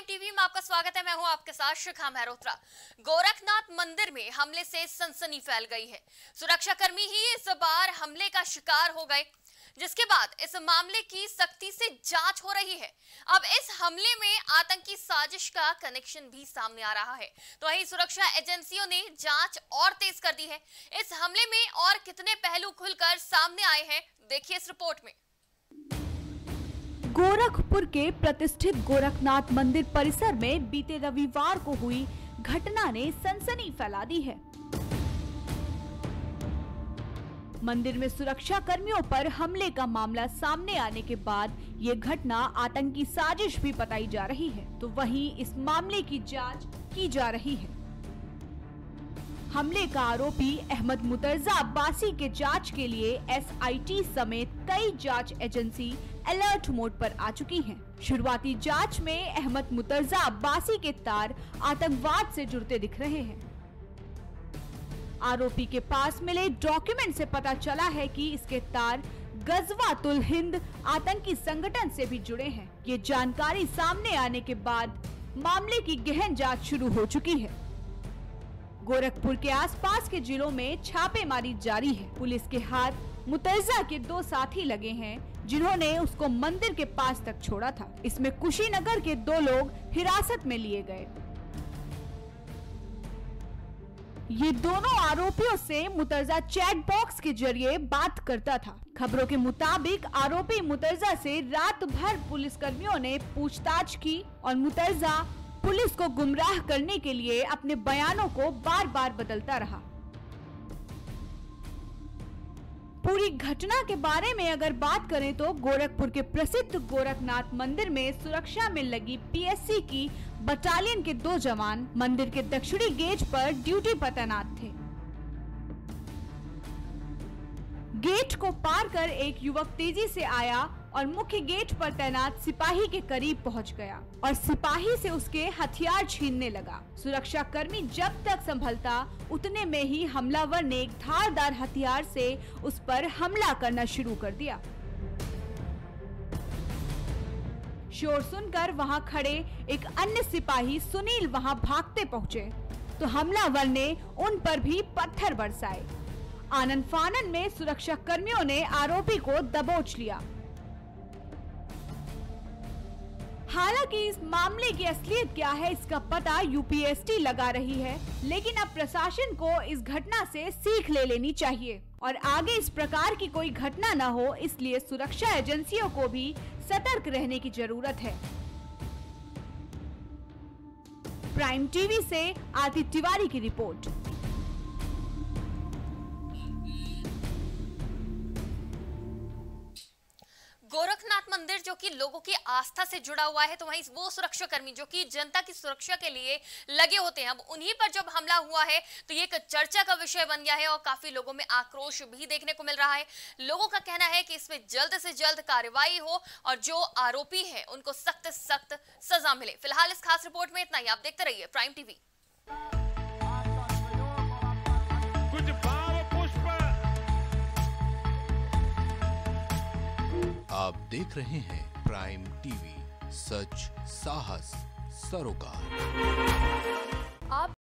Prime TV में आपका स्वागत है। मैं हूं आपके साथ शिखा मेहरोत्रा। गोरखनाथ मंदिर में हमले से सनसनी फैल गई है। सुरक्षाकर्मी ही इस बार हमले का शिकार हो गए, जिसके बाद इस मामले की सख्ती से जांच हो रही है। अब इस हमले में आतंकी साजिश का कनेक्शन भी सामने आ रहा है, तो वहीं सुरक्षा एजेंसियों ने जांच और तेज कर दी है। इस हमले में और कितने पहलू खुलकर सामने आए हैं, देखिए इस रिपोर्ट में। गोरखपुर के प्रतिष्ठित गोरखनाथ मंदिर परिसर में बीते रविवार को हुई घटना ने सनसनी फैला दी है। मंदिर में सुरक्षा कर्मियों पर हमले का मामला सामने आने के बाद ये घटना आतंकी साजिश भी बताई जा रही है, तो वहीं इस मामले की जांच की जा रही है। हमले का आरोपी अहमद मुर्तजा अब्बासी के जांच के लिए एसआईटी समेत कई जांच एजेंसी अलर्ट मोड पर आ चुकी हैं। शुरुआती जांच में अहमद मुर्तजा अब्बासी के तार आतंकवाद से जुड़ते दिख रहे हैं। आरोपी के पास मिले डॉक्यूमेंट से पता चला है कि इसके तार गजवा तुल हिंद आतंकी संगठन से भी जुड़े हैं। ये जानकारी सामने आने के बाद मामले की गहन जांच शुरू हो चुकी है। गोरखपुर के आसपास के जिलों में छापेमारी जारी है। पुलिस के हाथ मुर्तजा के दो साथी लगे हैं, जिन्होंने उसको मंदिर के पास तक छोड़ा था। इसमें कुशीनगर के दो लोग हिरासत में लिए गए। ये दोनों आरोपियों से मुर्तजा चैट बॉक्स के जरिए बात करता था। खबरों के मुताबिक आरोपी मुर्तजा से रात भर पुलिस कर्मियों ने पूछताछ की और मुर्तजा पुलिस को गुमराह करने के लिए अपने बयानों को बार बार बदलता रहा। पूरी घटना के बारे में अगर बात करें तो गोरखपुर के प्रसिद्ध गोरखनाथ मंदिर में सुरक्षा में लगी पीएससी की बटालियन के दो जवान मंदिर के दक्षिणी गेट पर ड्यूटी पर तैनात थे। गेट को पार कर एक युवक तेजी से आया और मुख्य गेट पर तैनात सिपाही के करीब पहुंच गया और सिपाही से उसके हथियार छीनने लगा। सुरक्षा कर्मी जब तक संभलता, उतने में ही हमलावर ने एक धारदार हथियार से उस पर हमला करना शुरू कर दिया। शोर सुनकर वहां खड़े एक अन्य सिपाही सुनील वहां भागते पहुंचे, तो हमलावर ने उन पर भी पत्थर बरसाए। आनन फानन में सुरक्षा कर्मियों ने आरोपी को दबोच लिया। हालांकि इस मामले की असलियत क्या है, इसका पता यूपीएसटी लगा रही है, लेकिन अब प्रशासन को इस घटना से सीख ले लेनी चाहिए और आगे इस प्रकार की कोई घटना न हो, इसलिए सुरक्षा एजेंसियों को भी सतर्क रहने की जरूरत है। प्राइम टीवी से आरती तिवारी की रिपोर्ट। गोरखनाथ मंदिर जो कि लोगों की आस्था से जुड़ा हुआ है, तो वहीं वो सुरक्षाकर्मी जो कि जनता की सुरक्षा के लिए लगे होते हैं, अब उन्हीं पर जब हमला हुआ है तो ये एक चर्चा का विषय बन गया है और काफी लोगों में आक्रोश भी देखने को मिल रहा है। लोगों का कहना है कि इसमें जल्द से जल्द कार्रवाई हो और जो आरोपी है उनको सख्त सख्त सजा मिले। फिलहाल इस खास रिपोर्ट में इतना ही। आप देखते रहिए प्राइम टीवी। आप देख रहे हैं प्राइम टीवी, सच साहस सरोकार।